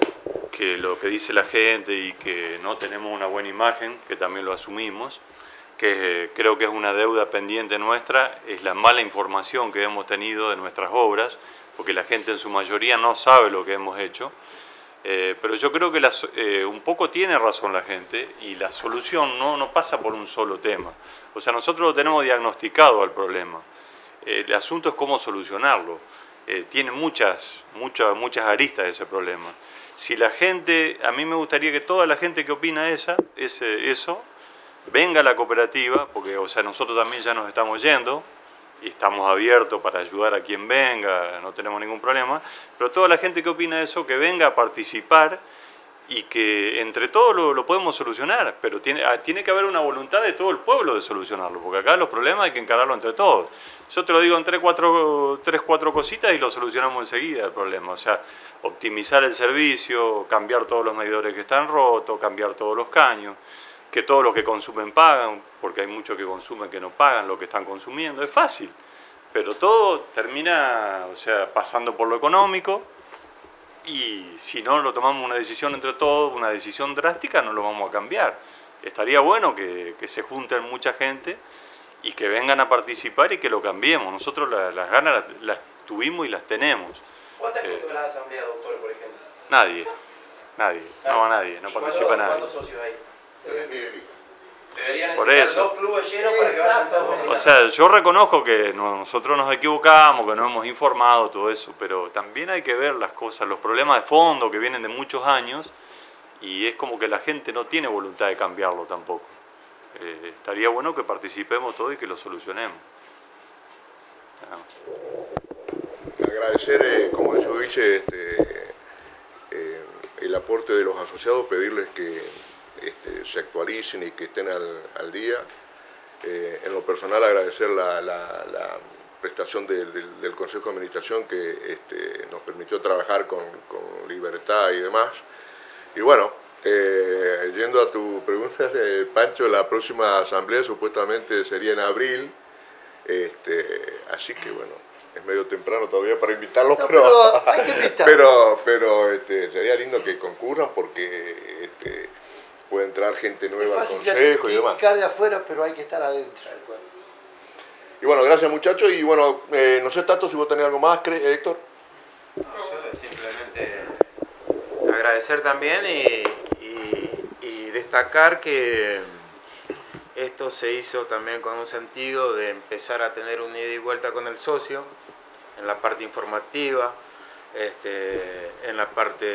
que lo que dice la gente y que no tenemos una buena imagen, que también lo asumimos, que creo que es una deuda pendiente nuestra, es la mala información que hemos tenido de nuestras obras, porque la gente en su mayoría no sabe lo que hemos hecho. Eh, pero yo creo que las, eh, un poco tiene razón la gente, y la solución no, no pasa por un solo tema. O sea, nosotros lo tenemos diagnosticado al problema. Eh, el asunto es cómo solucionarlo. Eh, tiene muchas, muchas, muchas aristas ese problema. Si la gente, a mí me gustaría que toda la gente que opina esa, ese, eso, venga a la cooperativa, porque o sea, nosotros también ya nos estamos yendo, y estamos abiertos para ayudar a quien venga, no tenemos ningún problema, pero toda la gente que opina eso, que venga a participar y que entre todos lo, lo podemos solucionar, pero tiene, tiene que haber una voluntad de todo el pueblo de solucionarlo, porque acá los problemas hay que encararlos entre todos. Yo te lo digo en tres, cuatro, tres, cuatro cositas y lo solucionamos enseguida el problema, o sea, optimizar el servicio, cambiar todos los medidores que están rotos, cambiar todos los caños, que todos los que consumen pagan, porque hay muchos que consumen que no pagan lo que están consumiendo, es fácil. Pero todo termina, o sea, pasando por lo económico, y si no lo tomamos una decisión entre todos, una decisión drástica, no lo vamos a cambiar. Estaría bueno que, que se junten mucha gente y que vengan a participar y que lo cambiemos. Nosotros la, las ganas las, las tuvimos y las tenemos. ¿Cuántas gente eh, de la asamblea, doctor, por ejemplo? Nadie, nadie, claro. No nadie, no participa cuánto, nadie. ¿Cuántos socios hay? Deberían por eso. Dos clubes llenos para que vayan. O sea, yo reconozco que nosotros nos equivocamos, que no hemos informado todo eso, pero también hay que ver las cosas, los problemas de fondo que vienen de muchos años, y es como que la gente no tiene voluntad de cambiarlo tampoco. Eh, estaría bueno que participemos todos y que lo solucionemos. Ah. Agradecer, eh, como yo dije, este, eh, el aporte de los asociados, pedirles que Este, se actualicen y que estén al, al día. Eh, en lo personal, agradecer la, la, la prestación del, del, del Consejo de Administración, que este, nos permitió trabajar con, con libertad y demás. Y bueno, eh, yendo a tu pregunta, eh, Pancho, la próxima asamblea supuestamente sería en abril, este, así que bueno, es medio temprano todavía para invitarlos, no, pero, pero, hay que invitar. pero, pero este, sería lindo que concurran, porque este, puede entrar gente nueva al consejo y demás. De afuera, pero hay que estar adentro. Y bueno, gracias muchachos. Y bueno, eh, no sé, Tato, si vos tenés algo más, Héctor. No, yo simplemente agradecer también y, y, y destacar que esto se hizo también con un sentido de empezar a tener un ida y vuelta con el socio en la parte informativa. Este, en la parte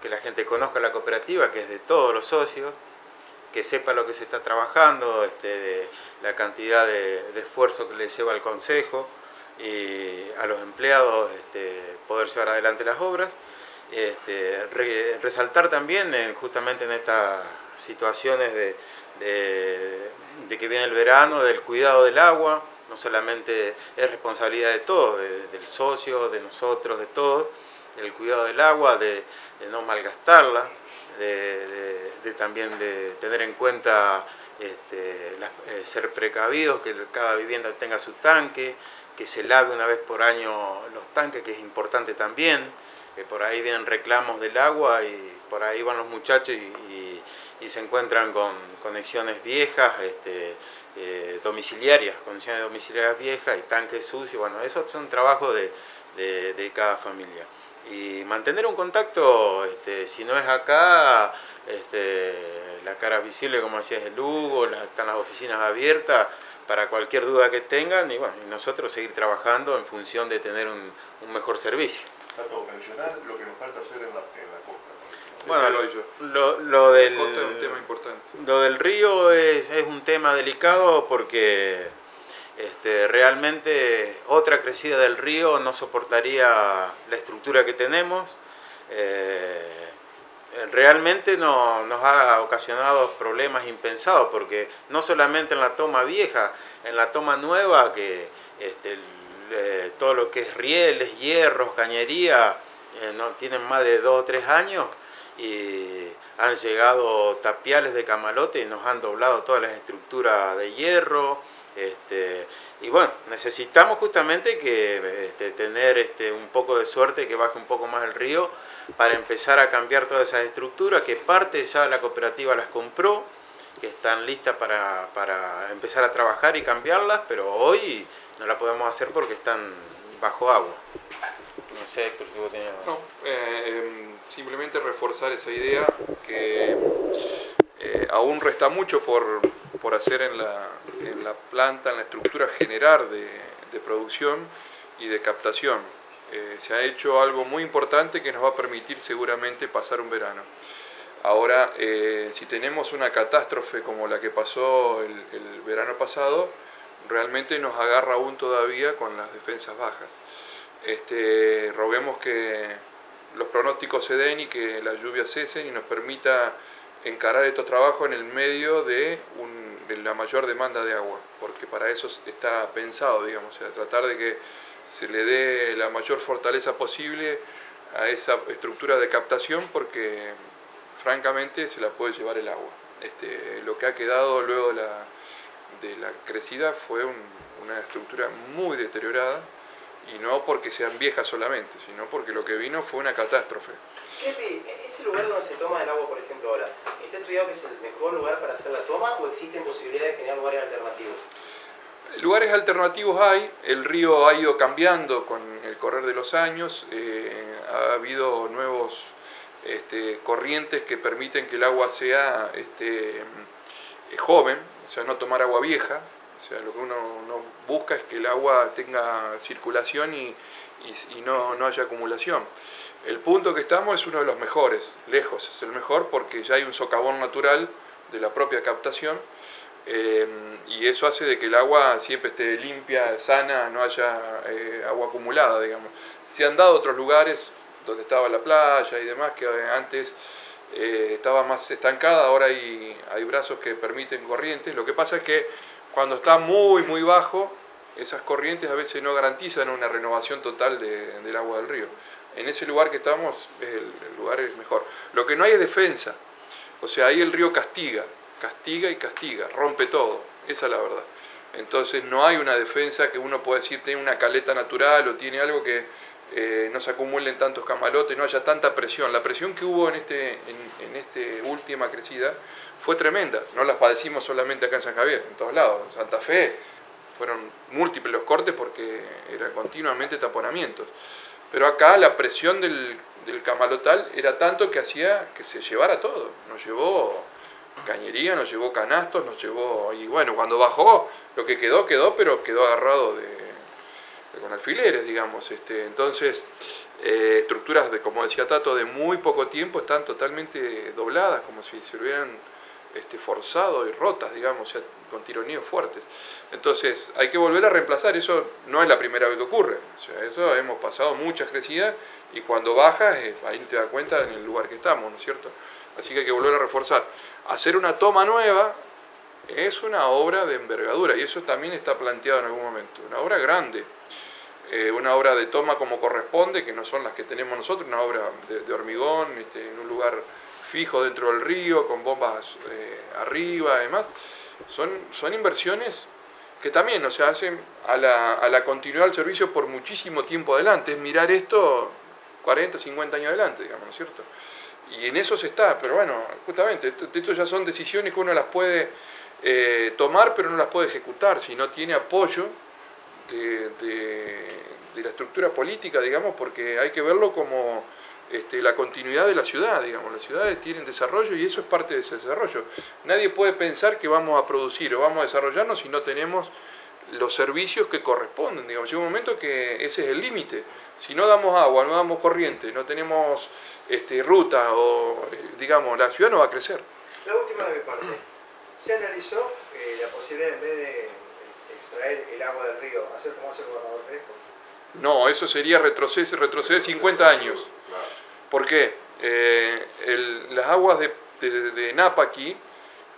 que la gente conozca la cooperativa, que es de todos los socios, que sepa lo que se está trabajando, este, de la cantidad de, de esfuerzo que le lleva al consejo y a los empleados, este, poder llevar adelante las obras. Este, re, resaltar también eh, justamente en estas situaciones de, de, de que viene el verano, del cuidado del agua. No solamente es responsabilidad de todos, de, del socio, de nosotros, de todos, el cuidado del agua, de, de no malgastarla, de, de, de también de tener en cuenta, este, las, eh, ser precavidos, que cada vivienda tenga su tanque, que se lave una vez por año los tanques, que es importante también, que por ahí vienen reclamos del agua y por ahí van los muchachos y, y, y se encuentran con conexiones viejas, este, Eh, domiciliarias, condiciones domiciliarias viejas y tanques sucios. Bueno, eso es un trabajo de, de, de cada familia. Y mantener un contacto, este, si no es acá, este, la cara visible, como decías, el Lugo, las, están las oficinas abiertas para cualquier duda que tengan, y bueno, y nosotros seguir trabajando en función de tener un, un mejor servicio. Está todo mencionar lo que nos falta hacer en la, en la costa. Bueno, lo, lo, del, es un tema importante. Lo del río es, es un tema delicado, porque este, realmente otra crecida del río no soportaría la estructura que tenemos. Eh, realmente no, nos ha ocasionado problemas impensados, porque no solamente en la toma vieja, en la toma nueva, que este, eh, todo lo que es rieles, hierros, cañería, eh, no, tienen más de dos o tres años. Y han llegado tapiales de camalote y nos han doblado todas las estructuras de hierro. Este, y bueno, necesitamos justamente que este, tener este, un poco de suerte, que baje un poco más el río, para empezar a cambiar todas esas estructuras, que parte ya la cooperativa las compró, que están listas para, para empezar a trabajar y cambiarlas, pero hoy no la podemos hacer porque están bajo agua. sé, Héctor, si vos tenías... No, eh, simplemente reforzar esa idea que eh, aún resta mucho por, por hacer en la, en la planta, en la estructura general de, de producción y de captación. Eh, se ha hecho algo muy importante que nos va a permitir seguramente pasar un verano. Ahora, eh, si tenemos una catástrofe como la que pasó el, el verano pasado, realmente nos agarra aún todavía con las defensas bajas. Este, roguemos que los pronósticos se den y que las lluvias cesen y nos permita encarar estos trabajos en el medio de, un, de la mayor demanda de agua, porque para eso está pensado, digamos, o sea, tratar de que se le dé la mayor fortaleza posible a esa estructura de captación, porque francamente se la puede llevar el agua. Este, lo que ha quedado luego de la, de la crecida fue un, una estructura muy deteriorada, y no porque sean viejas solamente, sino porque lo que vino fue una catástrofe. Crespi, ¿ese lugar donde se toma el agua, por ejemplo, ahora, está estudiado que es el mejor lugar para hacer la toma o existen posibilidades de generar lugares alternativos? Lugares alternativos hay, el río ha ido cambiando con el correr de los años, eh, ha habido nuevos este, corrientes que permiten que el agua sea este, joven, o sea, no tomar agua vieja. O sea, lo que uno, uno busca es que el agua tenga circulación y, y, y no, no haya acumulación. El punto que estamos es uno de los mejores, lejos es el mejor, porque ya hay un socavón natural de la propia captación, eh, y eso hace de que el agua siempre esté limpia, sana, no haya eh, agua acumulada, digamos. Se han dado otros lugares donde estaba la playa y demás, que antes... Eh, estaba más estancada, ahora hay, hay brazos que permiten corrientes. Lo que pasa es que cuando está muy muy bajo, esas corrientes a veces no garantizan una renovación total de, del agua del río. En ese lugar que estamos, el, el lugar es mejor. Lo que no hay es defensa, o sea, ahí el río castiga, castiga y castiga, rompe todo, esa es la verdad. Entonces no hay una defensa que uno pueda decir tiene una caleta natural o tiene algo que... Eh, no se acumulen tantos camalotes, no haya tanta presión. La presión que hubo en este en, en este última crecida fue tremenda. No las padecimos solamente acá en San Javier, en todos lados. En Santa Fe fueron múltiples los cortes porque eran continuamente taponamientos. Pero acá la presión del, del camalotal era tanto que hacía que se llevara todo. Nos llevó cañería, nos llevó canastos, nos llevó... Y bueno, cuando bajó, lo que quedó, quedó, pero quedó agarrado de... con alfileres, digamos. Este, entonces, eh, estructuras, de, como decía Tato, de muy poco tiempo están totalmente dobladas, como si se hubieran este, forzado y rotas, digamos, o sea, con tironeos fuertes. Entonces, hay que volver a reemplazar, eso no es la primera vez que ocurre. O sea, eso hemos pasado muchas crecidas y cuando bajas, eh, ahí te das cuenta en el lugar que estamos, ¿no es cierto? Así que hay que volver a reforzar. Hacer una toma nueva es una obra de envergadura y eso también está planteado en algún momento, una obra grande. Eh, una obra de toma como corresponde, que no son las que tenemos nosotros, una obra de, de hormigón, este, en un lugar fijo dentro del río, con bombas eh, arriba, además. Son, son inversiones que también, o sea, hacen a la, a la continuidad del servicio por muchísimo tiempo adelante. Es mirar esto cuarenta, cincuenta años adelante, digamos, ¿no es cierto? Y en eso se está, pero bueno, justamente, esto, esto ya son decisiones que uno las puede eh, tomar, pero no las puede ejecutar si no tiene apoyo De, de, de la estructura política, digamos, porque hay que verlo como este, la continuidad de la ciudad, digamos. Las ciudades tienen desarrollo y eso es parte de ese desarrollo. Nadie puede pensar que vamos a producir o vamos a desarrollarnos si no tenemos los servicios que corresponden, digamos. Llega un momento que ese es el límite. Si no damos agua, no damos corriente, no tenemos este, rutas, o digamos, la ciudad no va a crecer. La última de mi parte, se analizó eh, la posibilidad, en vez de traer el agua del río, hacer como hace el gobernador Crespo. No, eso sería retroceder, retroceder cincuenta años. Claro. ¿Por qué? Eh, el, las aguas de, de, de Napa aquí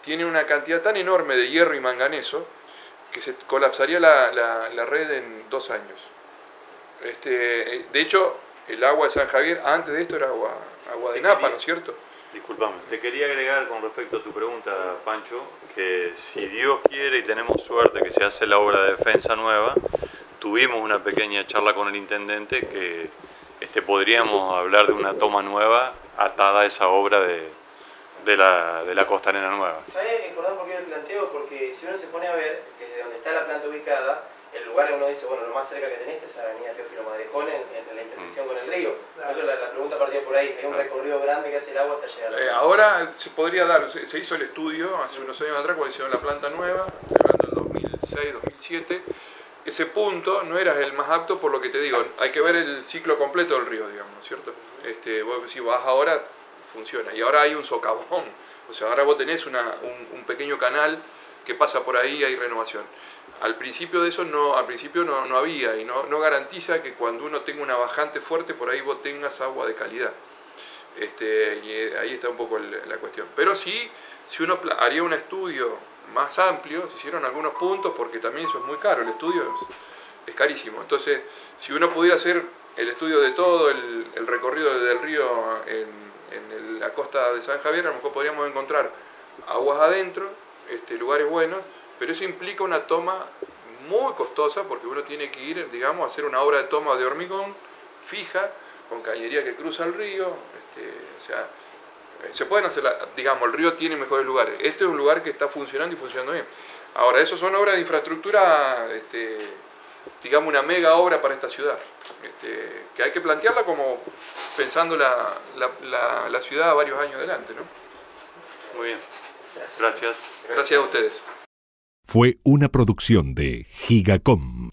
tienen una cantidad tan enorme de hierro y manganeso que se colapsaría la, la, la red en dos años. Este, de hecho, el agua de San Javier antes de esto era agua, agua de Napa, ¿no es cierto? Disculpame, te quería agregar con respecto a tu pregunta, Pancho, que si Dios quiere y tenemos suerte que se hace la obra de defensa nueva, tuvimos una pequeña charla con el intendente que este, podríamos hablar de una toma nueva atada a esa obra de, de, la, de la costanera nueva. ¿Sabés por qué lo planteo? Porque si uno se pone a ver desde donde está la planta ubicada, el lugar que uno dice, bueno, lo más cerca que tenés es la avenida Teófilo Madrejón en, en la intersección con el río. Claro. Eso, la, la pregunta partía por ahí, ¿hay un claro. recorrido grande que hace el agua hasta llegar a la eh, ahora se podría dar, se, se hizo el estudio hace unos años atrás cuando hicieron la planta nueva, hablando del dos mil seis, dos mil siete, ese punto no era el más apto por lo que te digo, hay que ver el ciclo completo del río, digamos, ¿no es cierto? Este, vos si vas ahora, funciona, y ahora hay un socavón, o sea, ahora vos tenés una, un, un pequeño canal que pasa por ahí, hay renovación. Al principio de eso no, al principio no, no había y no, no garantiza que cuando uno tenga una bajante fuerte por ahí vos tengas agua de calidad. Este, y ahí está un poco el, la cuestión. Pero sí, si uno haría un estudio más amplio, se hicieron algunos puntos porque también eso es muy caro, el estudio es, es carísimo. Entonces, si uno pudiera hacer el estudio de todo el, el recorrido del río en, en el, la costa de San Javier, a lo mejor podríamos encontrar aguas adentro, este, lugares buenos, pero eso implica una toma muy costosa porque uno tiene que ir, digamos, a hacer una obra de toma de hormigón fija, con cañería que cruza el río, este, o sea, se pueden hacer, la, digamos, el río tiene mejores lugares. Este es un lugar que está funcionando y funcionando bien. Ahora, eso son obras de infraestructura, este, digamos, una mega obra para esta ciudad, este, que hay que plantearla como pensando la, la, la, la ciudad varios años adelante, ¿no? Muy bien. Gracias. Gracias a ustedes. Fue una producción de Gigacom.